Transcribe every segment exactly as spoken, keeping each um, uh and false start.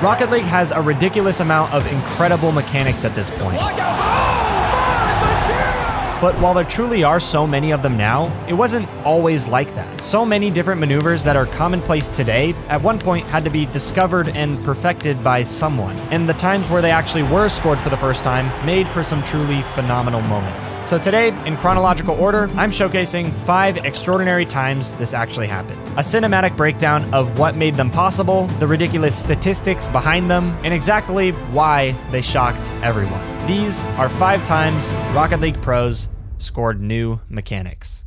Rocket League has a ridiculous amount of incredible mechanics at this point. But while there truly are so many of them now, it wasn't always like that. So many different maneuvers that are commonplace today at one point had to be discovered and perfected by someone, and the times where they actually were scored for the first time made for some truly phenomenal moments. So today, in chronological order, I'm showcasing five extraordinary times this actually happened. A cinematic breakdown of what made them possible, the ridiculous statistics behind them, and exactly why they shocked everyone. These are five times Rocket League pros scored new mechanics.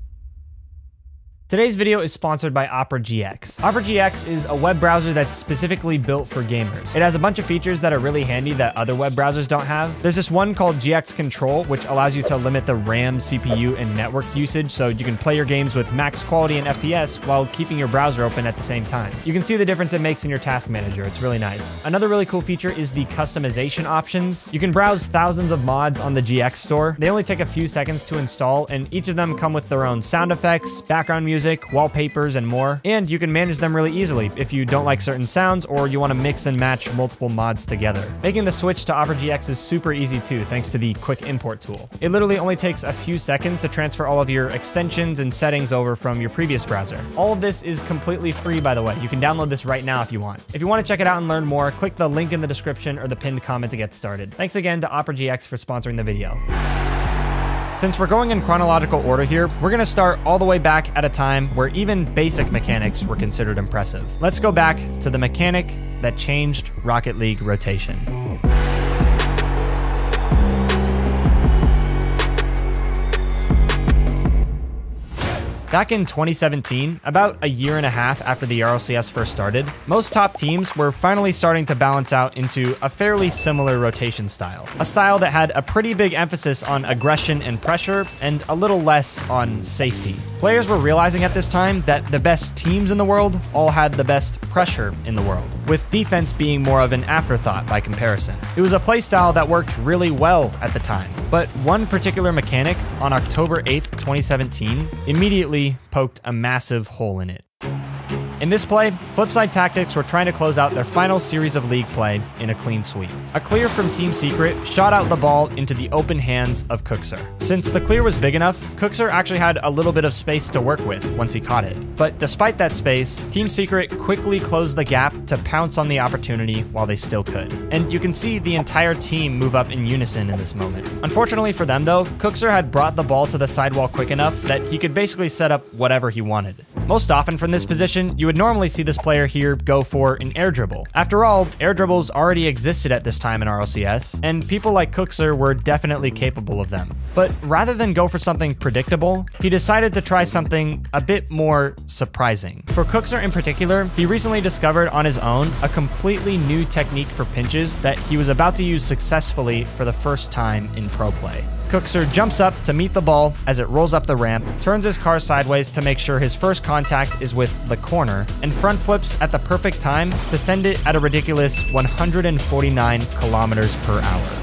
Today's video is sponsored by Opera G X. Opera G X is a web browser that's specifically built for gamers. It has a bunch of features that are really handy that other web browsers don't have. There's this one called G X Control, which allows you to limit the RAM, C P U, and network usage so you can play your games with max quality and F P S while keeping your browser open at the same time. You can see the difference it makes in your task manager. It's really nice. Another really cool feature is the customization options. You can browse thousands of mods on the G X store. They only take a few seconds to install, and each of them come with their own sound effects, background music, Music, wallpapers, and more, and you can manage them really easily if you don't like certain sounds or you want to mix and match multiple mods together. Making the switch to Opera G X is super easy too, thanks to the quick import tool. It literally only takes a few seconds to transfer all of your extensions and settings over from your previous browser. All of this is completely free, by the way. You can download this right now if you want. If you want to check it out and learn more, click the link in the description or the pinned comment to get started. Thanks again to Opera G X for sponsoring the video. Since we're going in chronological order here, we're gonna start all the way back at a time where even basic mechanics were considered impressive. Let's go back to the mechanic that changed Rocket League rotation. Back in twenty seventeen, about a year and a half after the R L C S first started, most top teams were finally starting to balance out into a fairly similar rotation style. A style that had a pretty big emphasis on aggression and pressure, and a little less on safety. Players were realizing at this time that the best teams in the world all had the best pressure in the world, with defense being more of an afterthought by comparison. It was a playstyle that worked really well at the time, but one particular mechanic on October eighth, twenty seventeen, immediately poked a massive hole in it. In this play, Flipside Tactics were trying to close out their final series of league play in a clean sweep. A clear from Team Secret shot out the ball into the open hands of Kuxer. Since the clear was big enough, Kuxer actually had a little bit of space to work with once he caught it. But despite that space, Team Secret quickly closed the gap to pounce on the opportunity while they still could. And you can see the entire team move up in unison in this moment. Unfortunately for them though, Kuxer had brought the ball to the sidewall quick enough that he could basically set up whatever he wanted. Most often from this position, you would normally see this player here go for an air dribble. After all, air dribbles already existed at this time in R L C S, and people like Kuxer were definitely capable of them. But rather than go for something predictable, he decided to try something a bit more surprising. For Kuxer in particular, he recently discovered on his own a completely new technique for pinches that he was about to use successfully for the first time in pro play. Kuxer jumps up to meet the ball as it rolls up the ramp, turns his car sideways to make sure his first contact is with the corner, and front flips at the perfect time to send it at a ridiculous one hundred forty-nine kilometers per hour.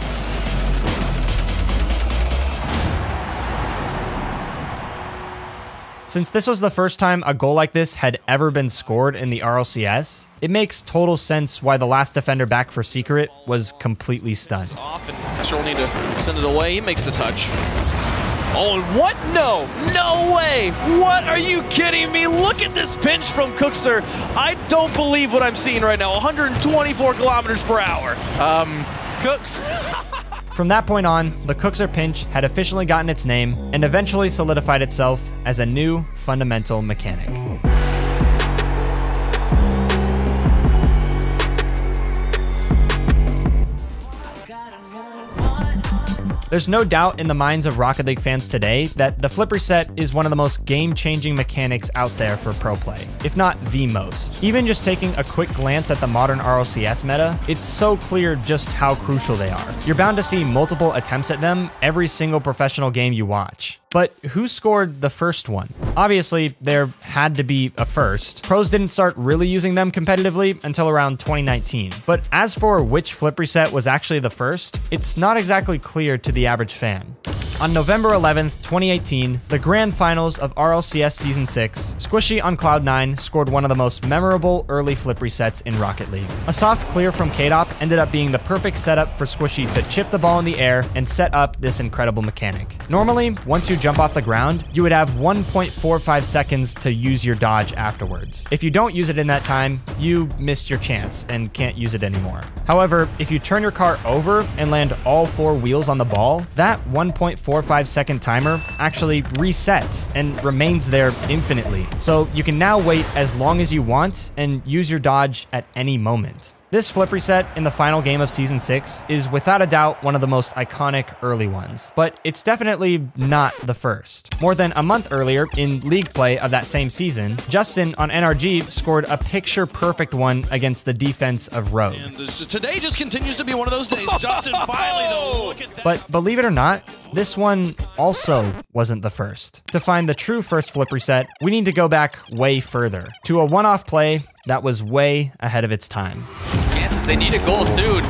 Since this was the first time a goal like this had ever been scored in the R L C S, it makes total sense why the last defender back for Secret was completely stunned. Off, and Kuxer will need to send it away. He makes the touch. Oh, and what? No, no way! What, are you kidding me? Look at this pinch from Kuxer. I don't believe what I'm seeing right now. one hundred twenty-four kilometers per hour. Um, Kuxer. From that point on, the Kuxer pinch had officially gotten its name and eventually solidified itself as a new fundamental mechanic. There's no doubt in the minds of Rocket League fans today that the flipper set is one of the most game-changing mechanics out there for pro play, if not the most. Even just taking a quick glance at the modern R L C S meta, it's so clear just how crucial they are. You're bound to see multiple attempts at them every single professional game you watch. But who scored the first one? Obviously, there had to be a first. Pros didn't start really using them competitively until around twenty nineteen. But as for which flip reset was actually the first, it's not exactly clear to the average fan. On November eleventh, twenty eighteen, the grand finals of R L C S Season six, Squishy on Cloud nine scored one of the most memorable early flip resets in Rocket League. A soft clear from K D O P ended up being the perfect setup for Squishy to chip the ball in the air and set up this incredible mechanic. Normally, once you jump off the ground, you would have one point four five seconds to use your dodge afterwards. If you don't use it in that time, you missed your chance and can't use it anymore. However, if you turn your car over and land all four wheels on the ball, that one point four five second timer actually resets and remains there infinitely. So you can now wait as long as you want and use your dodge at any moment. This flip reset in the final game of Season six is without a doubt one of the most iconic early ones, but it's definitely not the first. More than a month earlier, in league play of that same season, Justin on N R G scored a picture-perfect one against the defense of Rogue. Just, today just continues to be one of those days. Justin finally, though, look at that. But believe it or not, this one also wasn't the first. To find the true first flip reset, we need to go back way further, to a one-off play that was way ahead of its time. Chances they need a goal soon.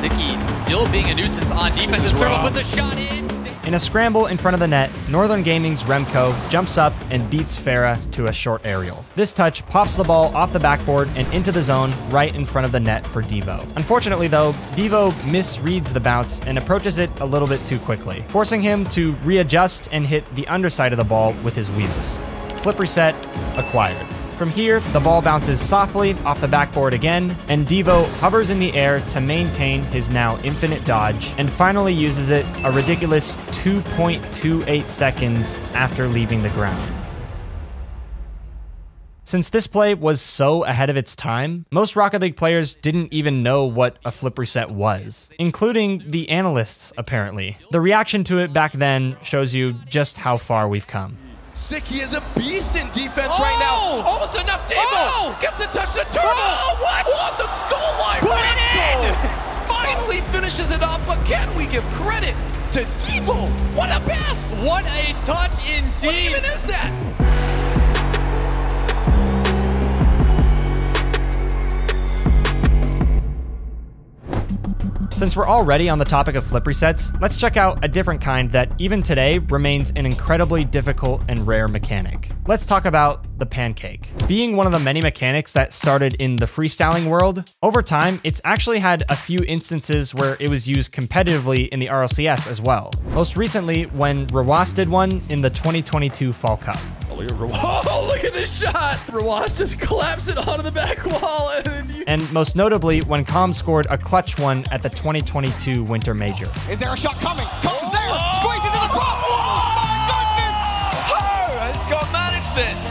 Siki still being a nuisance on defense. Turbo puts a shot in. In a scramble in front of the net, Northern Gaming's Remco jumps up and beats Farah to a short aerial. This touch pops the ball off the backboard and into the zone right in front of the net for Devo. Unfortunately though, Devo misreads the bounce and approaches it a little bit too quickly, forcing him to readjust and hit the underside of the ball with his wheels. Flip reset acquired. From here, the ball bounces softly off the backboard again, and Devo hovers in the air to maintain his now infinite dodge, and finally uses it a ridiculous two point two eight seconds after leaving the ground. Since this play was so ahead of its time, most Rocket League players didn't even know what a flip reset was, including the analysts, apparently. The reaction to it back then shows you just how far we've come. Siki is a beast in defense oh! right now. Almost enough. Devo oh! gets a touch to Turbo. Oh, what? On the goal line. Put it in. Finally finishes it off, but can we give credit to Devo? What a pass. What a touch indeed. What even is that? Since we're already on the topic of flip resets, let's check out a different kind that even today remains an incredibly difficult and rare mechanic. Let's talk about the pancake. Being one of the many mechanics that started in the freestyling world, over time, it's actually had a few instances where it was used competitively in the R L C S as well. Most recently, when Rawas did one in the twenty twenty-two Fall Cup. Oh, look at Rawas. Oh, look at this shot. Rawas just collapsed it onto the back wall. And, you and most notably, when Kham scored a clutch one at the twenty twenty-two Winter Major. Is there a shot coming? Kham's there. Oh! Squeezes it across. Oh, my goodness. Oh, has Kham managed this?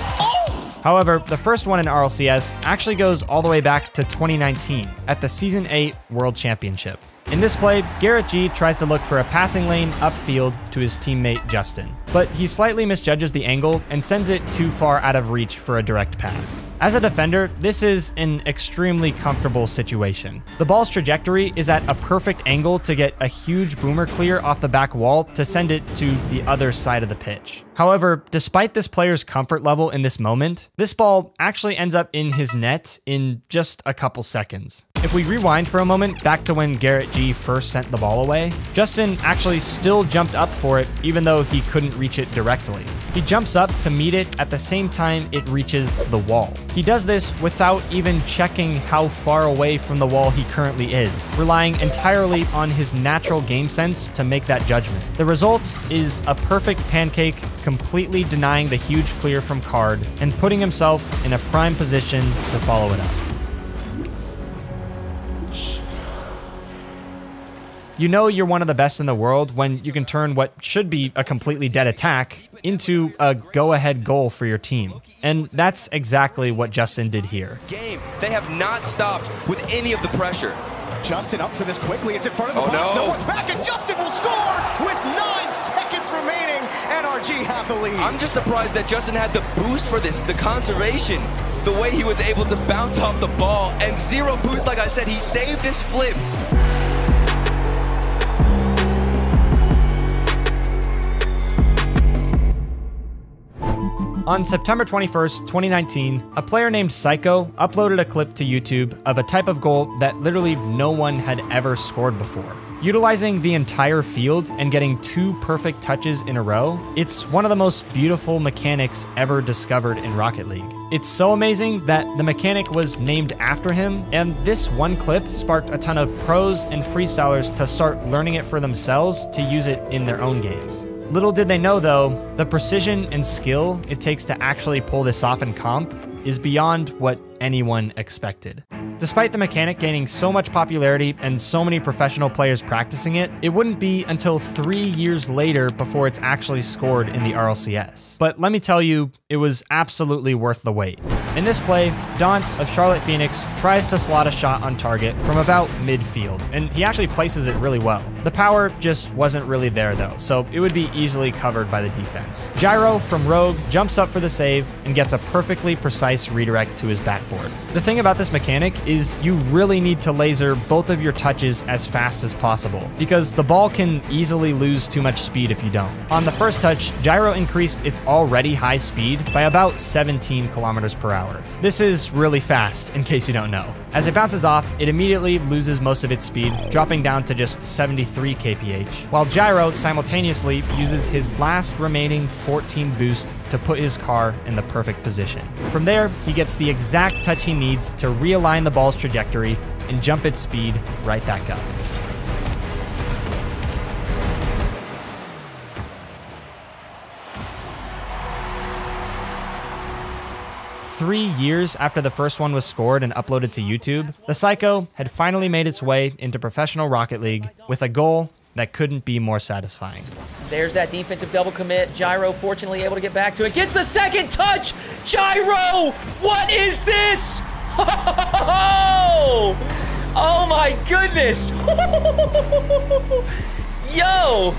However, the first one in R L C S actually goes all the way back to twenty nineteen at the Season eight World Championship. In this play, Garrett G tries to look for a passing lane upfield to his teammate Justin, but he slightly misjudges the angle and sends it too far out of reach for a direct pass. As a defender, this is an extremely comfortable situation. The ball's trajectory is at a perfect angle to get a huge boomer clear off the back wall to send it to the other side of the pitch. However, despite this player's comfort level in this moment, this ball actually ends up in his net in just a couple seconds. If we rewind for a moment back to when Garrett G first sent the ball away, Justin actually still jumped up for it even though he couldn't reach it directly. He jumps up to meet it at the same time it reaches the wall. He does this without even checking how far away from the wall he currently is, relying entirely on his natural game sense to make that judgment. The result is a perfect pancake, completely denying the huge clear from Card and putting himself in a prime position to follow it up. You know you're one of the best in the world when you can turn what should be a completely dead attack into a go-ahead goal for your team. And that's exactly what Justin did here. Game. They have not stopped with any of the pressure. Justin up for this quickly. It's in front of the oh, box. No. no one back, and Justin will score with nine seconds remaining. N R G have the lead. I'm just surprised that Justin had the boost for this, the conservation, the way he was able to bounce off the ball, and zero boost. Like I said, he saved his flip. On September twenty-first, twenty nineteen, a player named Psycho uploaded a clip to YouTube of a type of goal that literally no one had ever scored before. Utilizing the entire field and getting two perfect touches in a row, it's one of the most beautiful mechanics ever discovered in Rocket League. It's so amazing that the mechanic was named after him, and this one clip sparked a ton of pros and freestylers to start learning it for themselves to use it in their own games. Little did they know though, the precision and skill it takes to actually pull this off in comp is beyond what anyone expected. Despite the mechanic gaining so much popularity and so many professional players practicing it, it wouldn't be until three years later before it's actually scored in the R L C S. But let me tell you, it was absolutely worth the wait. In this play, Daunt of Charlotte Phoenix tries to slot a shot on target from about midfield, and he actually places it really well. The power just wasn't really there though, so it would be easily covered by the defense. Gyro from Rogue jumps up for the save and gets a perfectly precise redirect to his backboard. The thing about this mechanic is you really need to laser both of your touches as fast as possible, because the ball can easily lose too much speed if you don't. On the first touch, Gyro increased its already high speed by about seventeen kilometers per hour. This is really fast, in case you don't know. As it bounces off, it immediately loses most of its speed, dropping down to just seventy-three kilometers per hour, while Gyro simultaneously uses his last remaining fourteen boost to put his car in the perfect position. From there, he gets the exact touch he needs to realign the ball's trajectory and jump its speed right back up. Three years after the first one was scored and uploaded to YouTube, the Psycho had finally made its way into professional Rocket League with a goal that couldn't be more satisfying. There's that defensive double commit. Gyro fortunately able to get back to it. Gets the second touch! Gyro! What is this? Oh, oh my goodness! Yo!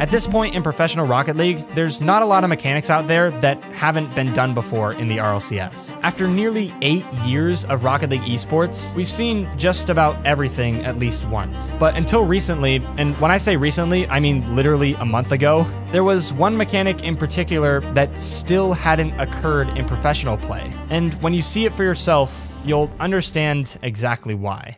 At this point in professional Rocket League, there's not a lot of mechanics out there that haven't been done before in the R L C S. After nearly eight years of Rocket League esports, we've seen just about everything at least once. But until recently, and when I say recently, I mean literally a month ago, there was one mechanic in particular that still hadn't occurred in professional play. And when you see it for yourself, you'll understand exactly why.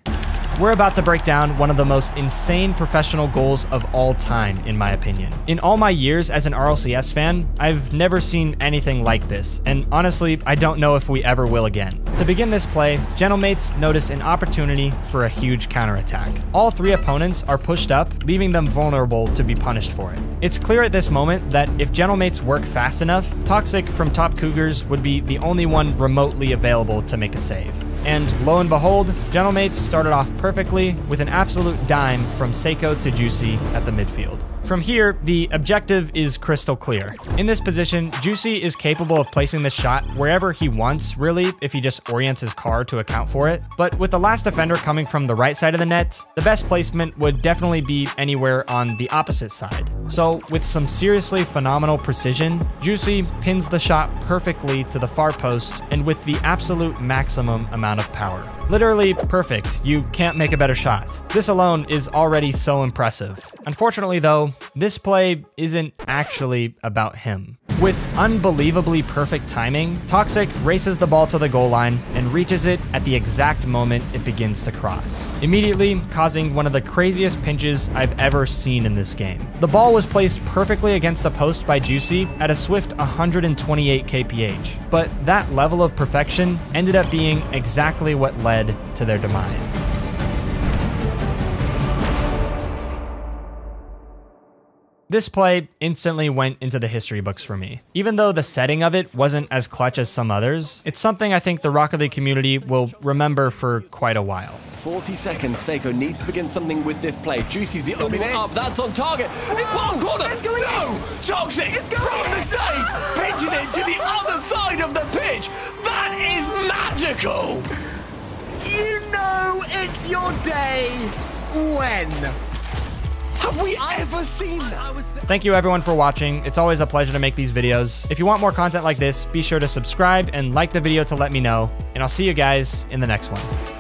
We're about to break down one of the most insane professional goals of all time, in my opinion. In all my years as an R L C S fan, I've never seen anything like this, and honestly, I don't know if we ever will again. To begin this play, Gentlemates notice an opportunity for a huge counterattack. All three opponents are pushed up, leaving them vulnerable to be punished for it. It's clear at this moment that if Gentlemates work fast enough, Toxic from Top Cougars would be the only one remotely available to make a save. And lo and behold, Gentlemates started off perfectly with an absolute dime from Seiko to Juicy at the midfield. From here, the objective is crystal clear. In this position, Juicy is capable of placing the shot wherever he wants, really, if he just orients his car to account for it. But with the last defender coming from the right side of the net, the best placement would definitely be anywhere on the opposite side. So with some seriously phenomenal precision, Juicy pins the shot perfectly to the far post and with the absolute maximum amount of power. Literally perfect. You can't make a better shot. This alone is already so impressive. Unfortunately though, this play isn't actually about him. With unbelievably perfect timing, Toxic races the ball to the goal line and reaches it at the exact moment it begins to cross, immediately causing one of the craziest pinches I've ever seen in this game. The ball was placed perfectly against the post by Juicy at a swift one hundred twenty-eight kilometers per hour, but that level of perfection ended up being exactly what led to their demise. This play instantly went into the history books for me. Even though the setting of it wasn't as clutch as some others, it's something I think the Rocket League community will remember for quite a while. forty seconds, Seiko needs to begin something with this play. Juicy's the only one up, that's on target. Whoa, it's bottom corner, it's going no! In. Toxic, it's going from in. The save, pinches it to the other side of the pitch. That is magical! You know it's your day when? Have we ever seen that? Thank you everyone for watching. It's always a pleasure to make these videos. If you want more content like this, be sure to subscribe and like the video to let me know. And I'll see you guys in the next one.